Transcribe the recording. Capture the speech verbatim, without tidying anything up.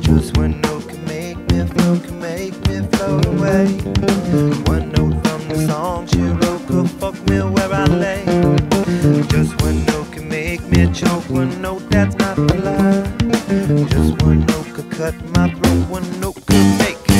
Just one note can make me float, can make me float away. One note from the song she wrote could fuck me where I lay. Just one note can make me choke, one note that's not a lie. Just one note could cut my throat, one note could make